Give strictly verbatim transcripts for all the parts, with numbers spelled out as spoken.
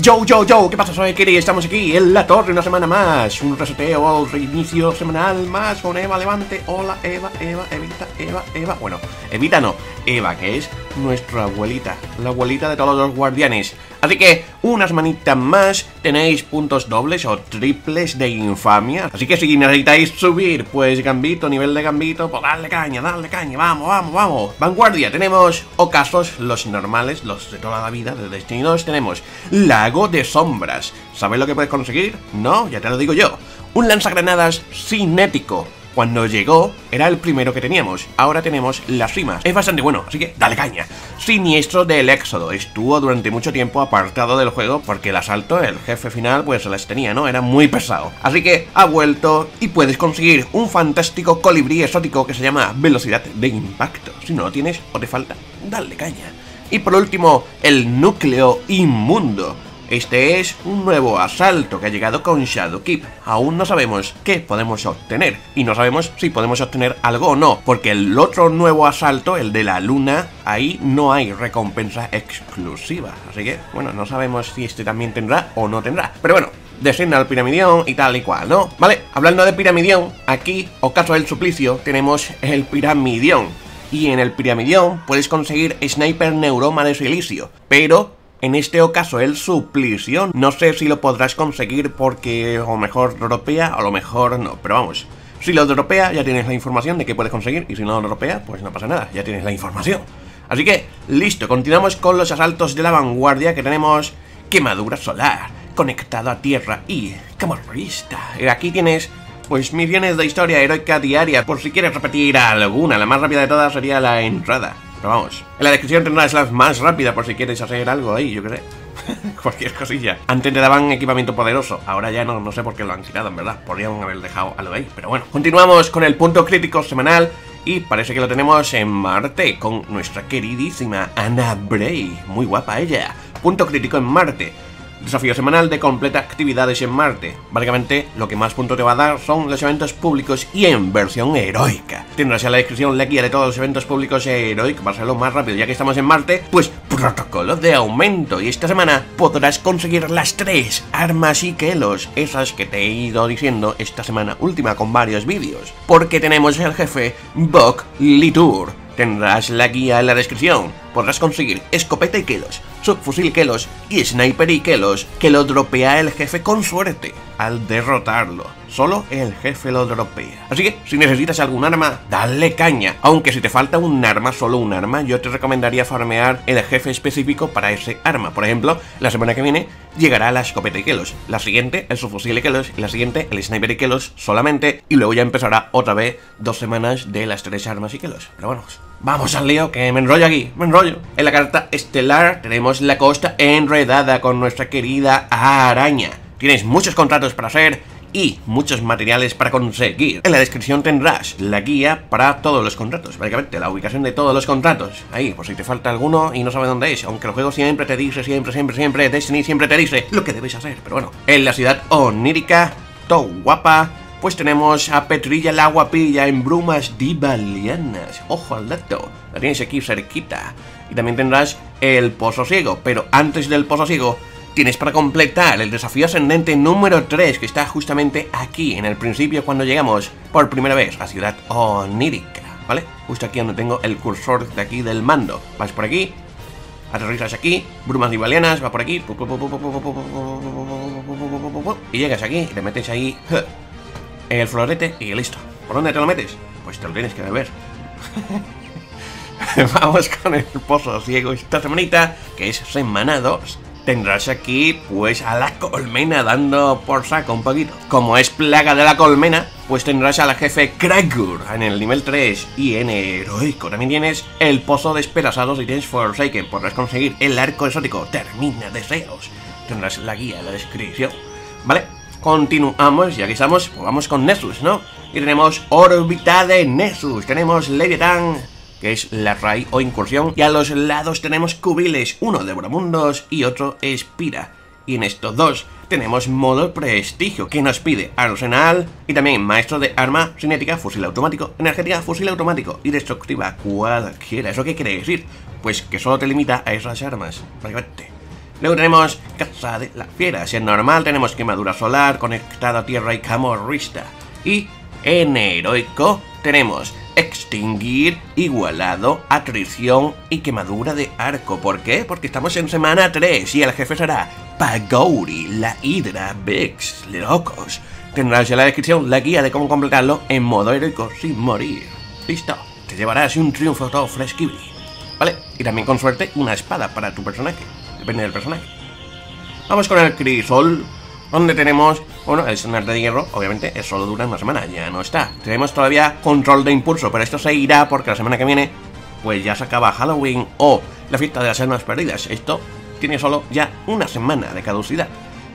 Yo, yo, yo, ¿qué pasa? Soy Daykyri, estamos aquí en la torre una semana más. Un reseteo, reinicio semanal más con Eva Levante. Hola, Eva, Eva, Evita, Eva, Eva. Bueno, Evita no, Eva, que es nuestra abuelita, la abuelita de todos los guardianes. Así que, una semanita más, tenéis puntos dobles o triples de infamia. Así que si necesitáis subir, pues gambito, nivel de gambito, pues darle caña, darle caña, vamos, vamos, vamos. Vanguardia, tenemos ocasos, los normales, los de toda la vida, de Destiny dos, tenemos la de sombras. ¿Sabes lo que puedes conseguir? No, ya te lo digo yo. Un lanzagranadas cinético. Cuando llegó, era el primero que teníamos. Ahora tenemos las cimas. Es bastante bueno, así que dale caña. Siniestro del Éxodo. Estuvo durante mucho tiempo apartado del juego porque el asalto, el jefe final, pues las tenía, ¿no? Era muy pesado. Así que ha vuelto y puedes conseguir un fantástico colibrí exótico que se llama Velocidad de Impacto. Si no lo tienes o te falta, dale caña. Y por último, el núcleo inmundo. Este es un nuevo asalto que ha llegado con Shadowkeep. Aún no sabemos qué podemos obtener y no sabemos si podemos obtener algo o no, porque el otro nuevo asalto, el de la luna, ahí no hay recompensa exclusiva. Así que, bueno, no sabemos si este también tendrá o no tendrá. Pero bueno, designa al piramidión y tal y cual, ¿no? Vale, hablando de piramidión, aquí, ocaso del suplicio, tenemos el piramidión. Y en el piramidión puedes conseguir sniper neuroma de silicio, pero en este ocaso el suplicio, no sé si lo podrás conseguir porque o mejor dropea o a lo mejor no, pero vamos, si lo dropea ya tienes la información de qué puedes conseguir y si no lo dropea pues no pasa nada, ya tienes la información. Así que, listo, continuamos con los asaltos de la vanguardia que tenemos quemadura solar, conectado a tierra y camorrista. Aquí tienes pues millones de historia heroica diaria por si quieres repetir alguna, la más rápida de todas sería la entrada. Pero vamos, en la descripción tendrás la más rápida por si quieres hacer algo ahí, yo qué sé. Cualquier cosilla. Antes te daban equipamiento poderoso, ahora ya no, no sé por qué lo han quitado, en verdad. Podrían haber dejado algo ahí, pero bueno. Continuamos con el punto crítico semanal y parece que lo tenemos en Marte con nuestra queridísima Ana Bray. Muy guapa ella. Punto crítico en Marte. Desafío semanal de completa actividades en Marte. Básicamente, lo que más punto te va a dar son los eventos públicos y en versión heroica. Tendrás en la descripción la guía de todos los eventos públicos heroicos. Para hacerlo más rápido, ya que estamos en Marte, pues protocolo de aumento. Y esta semana podrás conseguir las tres armas y quelos, esas que te he ido diciendo esta semana última con varios vídeos. Porque tenemos el jefe Bok Litur. Tendrás la guía en la descripción. Podrás conseguir escopeta y quelos, subfusil quelos y sniper y quelos, que lo dropea el jefe con suerte al derrotarlo. Solo el jefe lo dropea. Así que, si necesitas algún arma, dale caña. Aunque si te falta un arma, solo un arma, yo te recomendaría farmear el jefe específico para ese arma. Por ejemplo, la semana que viene llegará la escopeta y quelos, la siguiente el subfusil y quelos, la siguiente el sniper y quelos solamente, y luego ya empezará otra vez dos semanas de las tres armas y quelos. Pero bueno, vamos al lío, que me enrollo aquí, me enrollo. En la carta estelar tenemos la costa enredada con nuestra querida araña. Tienes muchos contratos para hacer y muchos materiales para conseguir. En la descripción tendrás la guía para todos los contratos, básicamente la ubicación de todos los contratos. Ahí, por si te falta alguno y no sabes dónde es, aunque el juego siempre te dice, siempre, siempre, siempre, Destiny siempre te dice lo que debes hacer, pero bueno. En la ciudad onírica, Tohuapa, pues tenemos a Petrilla la guapilla en Brumas Divalianas. Ojo al dato, la tienes aquí cerquita. Y también tendrás el pozo ciego, pero antes del pozo ciego tienes para completar el desafío ascendente número tres, que está justamente aquí, en el principio, cuando llegamos por primera vez a Ciudad Onírica, ¿vale? Justo aquí donde tengo el cursor de aquí del mando. Vas por aquí, aterrizas aquí, Brumas Divalianas, vas por aquí, y llegas aquí, y te metes ahí en el florete y listo. ¿Por dónde te lo metes? Pues te lo tienes que beber. Vamos con el pozo ciego esta semanita, que es semana dos. Tendrás aquí, pues, a la colmena dando por saco un poquito. Como es plaga de la colmena, pues tendrás a la jefe Kragur en el nivel tres y en heroico. También tienes el pozo despedazado y tienes Forsaken. Podrás conseguir el arco exótico, Termina Deseos. Tendrás la guía en la descripción, ¿vale? Continuamos, ya que estamos, pues vamos con Nessus, ¿no? Y tenemos órbita de Nessus, tenemos Leviathan, que es la raíz o incursión, y a los lados tenemos cubiles, uno de Boramundos y otro Espira. Y en estos dos tenemos modo prestigio, que nos pide arsenal y también maestro de arma cinética, fusil automático, energética, fusil automático y destructiva cualquiera. ¿Eso qué quiere decir? Pues que solo te limita a esas armas, básicamente. Luego tenemos Casa de las Fieras. En normal tenemos Quemadura Solar, Conectado a Tierra y Camorrista. Y en heroico tenemos Extinguir, Igualado, Atrición y Quemadura de Arco. ¿Por qué? Porque estamos en semana tres y el jefe será Pagouri, la Hidra Vex. Locos. Tendrás en la descripción la guía de cómo completarlo en modo heroico sin morir. Listo. Te llevarás un triunfo todo fresquibli. Vale. Y también con suerte una espada para tu personaje. Depende del personaje. Vamos con el Crisol, donde tenemos, bueno, el sonar de hierro, obviamente, es solo dura una semana, ya no está. Tenemos todavía control de impulso, pero esto se irá porque la semana que viene, pues ya se acaba Halloween o la fiesta de las almas perdidas. Esto tiene solo ya una semana de caducidad.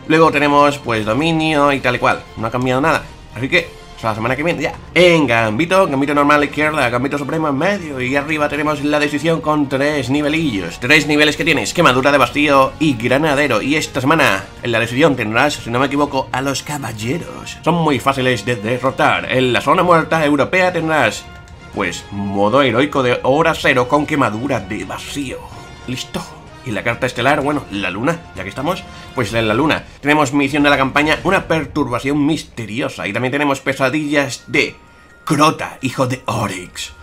Luego tenemos, pues, dominio y tal y cual. No ha cambiado nada. Así que, hasta la semana que viene ya. En gambito, gambito normal izquierda, gambito supremo en medio. Y arriba tenemos la decisión con tres nivelillos. Tres niveles que tienes. Quemadura de bastío y granadero. Y esta semana, en la decisión tendrás, si no me equivoco, a los caballeros. Son muy fáciles de derrotar. En la zona muerta europea tendrás, pues, modo heroico de hora cero con quemadura de vacío. Listo. Y la carta estelar, bueno, la luna, ya que estamos, pues en la luna. Tenemos misión de la campaña, una perturbación misteriosa. Y también tenemos pesadillas de Crota, hijo de Oryx.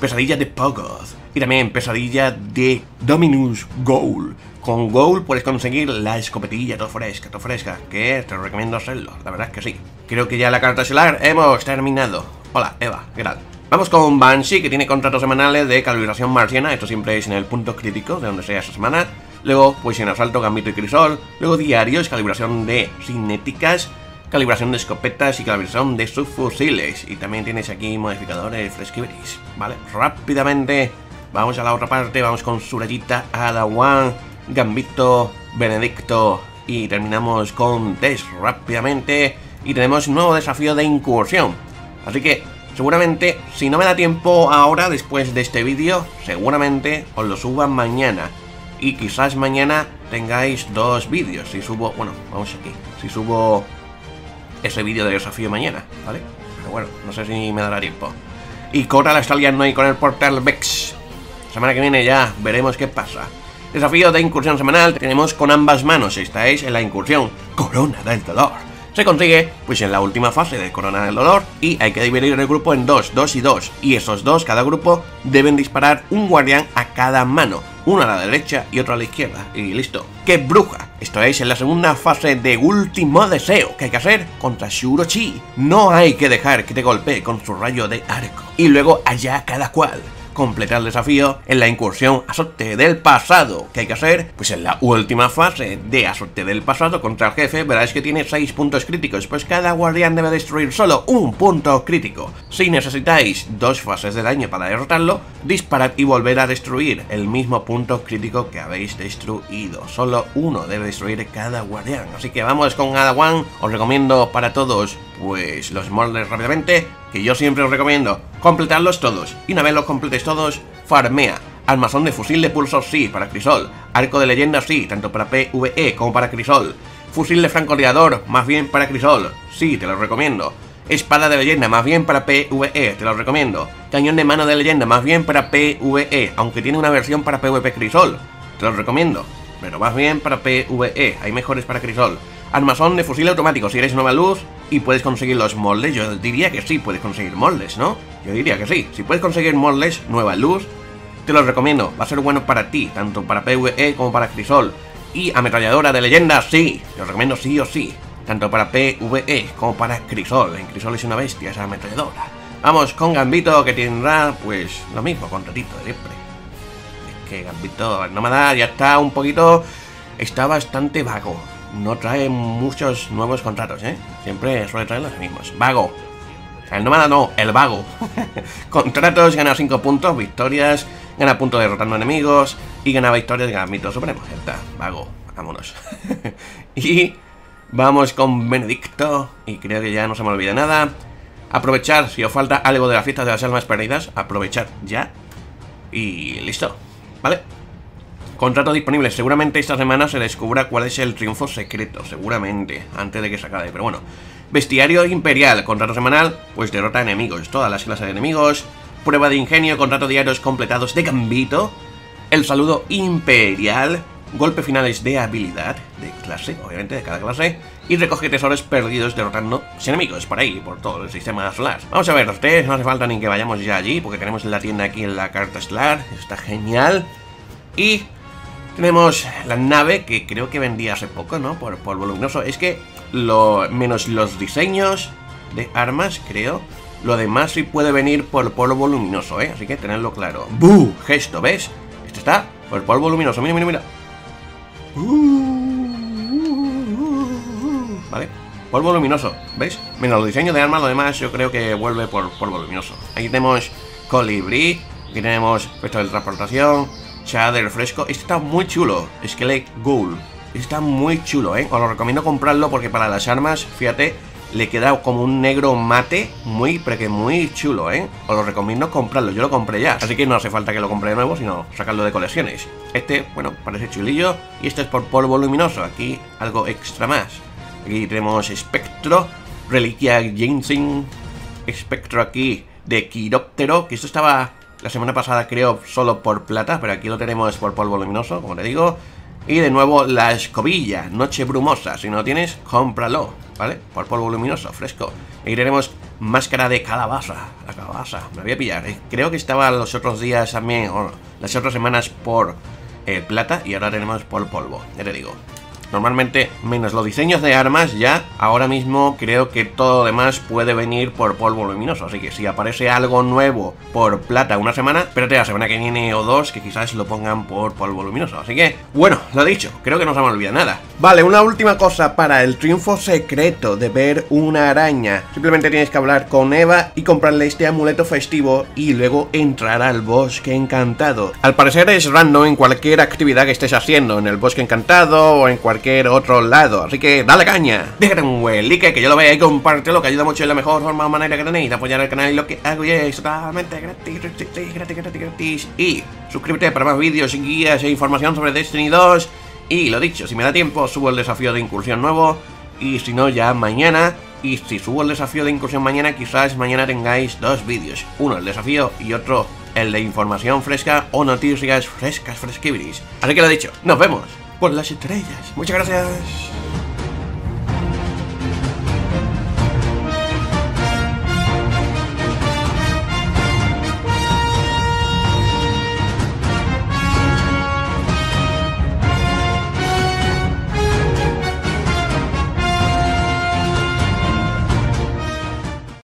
Pesadillas de Pogoth. Y también pesadilla de Dominus Ghaul. Con Ghoul puedes conseguir la escopetilla, todo fresca, todo fresca. Que te recomiendo hacerlo, la verdad es que sí. Creo que ya la carta estelar hemos terminado. Hola, Eva, ¿qué tal? Vamos con Banshee, que tiene contratos semanales de calibración marciana. Esto siempre es en el punto crítico de donde sea esa semana. Luego, pues en asalto, gambito y crisol. Luego diarios, calibración de cinéticas, calibración de escopetas y calibración de subfusiles. Y también tienes aquí modificadores fresquiveris, ¿vale? Rápidamente, vamos a la otra parte. Vamos con Surayita, Alawan, Gambito, Benedicto. Y terminamos con Tess rápidamente. Y tenemos un nuevo desafío de incursión. Así que seguramente, si no me da tiempo ahora, después de este vídeo, seguramente os lo suba mañana. Y quizás mañana tengáis dos vídeos. Si subo, bueno, vamos aquí. Si subo ese vídeo de desafío mañana, ¿vale? Pero bueno, no sé si me dará tiempo. Y Cora la está liando ahí con el portal Vex. Semana que viene ya veremos qué pasa. Desafío de incursión semanal tenemos con ambas manos. Esta es en la incursión Corona del Dolor. Se consigue, pues, en la última fase de Corona del Dolor. Y hay que dividir el grupo en dos, dos y dos. Y esos dos, cada grupo, deben disparar un guardián a cada mano. Uno a la derecha y otro a la izquierda. Y listo. ¡Qué bruja! Esto es en la segunda fase de Último Deseo. ¿Qué hay que hacer? Contra Shurochi. No hay que dejar que te golpee con su rayo de arco. Y luego allá cada cual. Completar el desafío en la incursión Azote del Pasado. ¿Qué hay que hacer? Pues en la última fase de Azote del Pasado contra el jefe, verás que tiene seis puntos críticos, pues cada guardián debe destruir solo un punto crítico. Si necesitáis dos fases de daño para derrotarlo, disparad y volver a destruir el mismo punto crítico que habéis destruido. Solo uno debe destruir cada guardián. Así que vamos con Adawan. Os recomiendo para todos, pues, los moldes rápidamente, que yo siempre os recomiendo completarlos todos. Y una vez los completes todos, farmea. Armazón de fusil de pulso sí, para Crisol. Arco de leyenda sí, tanto para PvE como para Crisol. Fusil de francotirador, más bien para Crisol. Sí, te lo recomiendo. Espada de leyenda, más bien para PvE, te lo recomiendo. Cañón de mano de leyenda, más bien para PvE, aunque tiene una versión para PvP Crisol. Te lo recomiendo, pero más bien para PvE, hay mejores para Crisol. Armazón de fusil automático, si eres nueva luz y puedes conseguir los moldes, yo diría que sí, puedes conseguir moldes, ¿no? Yo diría que sí, si puedes conseguir moldes, nueva luz, te los recomiendo, va a ser bueno para ti, tanto para PvE como para Crisol. Y ametralladora de leyenda, sí, te lo recomiendo sí o sí, tanto para PvE como para Crisol. En Crisol es una bestia esa ametralladora. Vamos con Gambito, que tendrá, pues, lo mismo, contratito de siempre. Es que Gambito, no me da, ya está un poquito, está bastante vago. No trae muchos nuevos contratos, ¿eh? Siempre suele traer los mismos. Vago. El nómada no, el vago. Contratos, gana cinco puntos, victorias, gana puntos derrotando enemigos y gana victorias, gana mitos supremos. Ya está, vago, vámonos. Y vamos con Benedicto. Y creo que ya no se me olvida nada. Aprovechar, si os falta algo de la fiesta de las almas perdidas, aprovechar ya. Y listo, ¿vale? Contratos disponibles. Seguramente esta semana se descubra cuál es el triunfo secreto. Seguramente. Antes de que se acabe. Pero bueno. Bestiario Imperial. Contrato semanal. Pues derrota enemigos. Todas las clases de enemigos. Prueba de ingenio. Contratos diarios completados de Gambito. El saludo Imperial. golpe finales de habilidad, de clase, obviamente, de cada clase, y recoge tesoros perdidos derrotando enemigos por ahí, por todo el sistema solar. Vamos a ver los test, no hace falta ni que vayamos ya allí, porque tenemos la tienda aquí en la carta solar, está genial. Y tenemos la nave, que creo que vendía hace poco, ¿no? Por polvo luminoso. Es que, lo menos los diseños de armas, creo, lo demás sí puede venir por polvo luminoso, ¿eh? Así que tenedlo claro. ¡Buh! Gesto, ¿ves? Esto está por polvo luminoso. Mira, mira, mira. Uh, uh, uh, uh. Vale, polvo luminoso, ¿veis? Menos los diseños de armas, lo demás yo creo que vuelve por polvo luminoso. Aquí tenemos colibrí, aquí tenemos efecto de transportación, shader fresco. Este está muy chulo, Skelet Ghoul. Está muy chulo, ¿eh? Os lo recomiendo comprarlo porque para las armas, fíjate, le queda como un negro mate muy, pero que muy chulo, ¿eh? Os lo recomiendo comprarlo, yo lo compré ya. Así que no hace falta que lo compre de nuevo, sino sacarlo de colecciones. Este, bueno, parece chulillo. Y este es por polvo luminoso, aquí algo extra más. Aquí tenemos espectro, reliquia ginseng, espectro aquí de quiróptero, que esto estaba la semana pasada creo solo por plata, pero aquí lo tenemos por polvo luminoso, como te digo. Y de nuevo la escobilla, noche brumosa, si no lo tienes, cómpralo, ¿vale? Por polvo luminoso, fresco. Y tenemos máscara de calabaza, la calabaza, me la voy a pillar. Creo que estaba los otros días también, o las otras semanas por eh, plata, y ahora tenemos por polvo, ya te digo. Normalmente, menos los diseños de armas, ya ahora mismo creo que todo lo demás puede venir por polvo luminoso. Así que si aparece algo nuevo por plata una semana, espérate la semana que viene o dos, que quizás lo pongan por polvo luminoso. Así que, bueno, lo dicho, creo que no se me olvida nada. Vale, una última cosa para el triunfo secreto de ver una araña. Simplemente tienes que hablar con Eva y comprarle este amuleto festivo y luego entrar al bosque encantado. Al parecer es random en cualquier actividad que estés haciendo, en el bosque encantado o en cualquier otro lado, así que dale caña, déjate un buen like, que yo lo vea y compártelo, que ayuda mucho, de la mejor forma o manera que tenéis de apoyar el canal y lo que hago, y es totalmente gratis, gratis, gratis, gratis, gratis. Y suscríbete para más vídeos, guías e información sobre Destiny dos. Y lo dicho, si me da tiempo subo el desafío de incursión nuevo, y si no ya mañana. Y si subo el desafío de incursión mañana, quizás mañana tengáis dos vídeos, uno el desafío y otro el de información fresca o noticias frescas, fresquibiris. Así que lo dicho, nos vemos por las estrellas. Muchas gracias.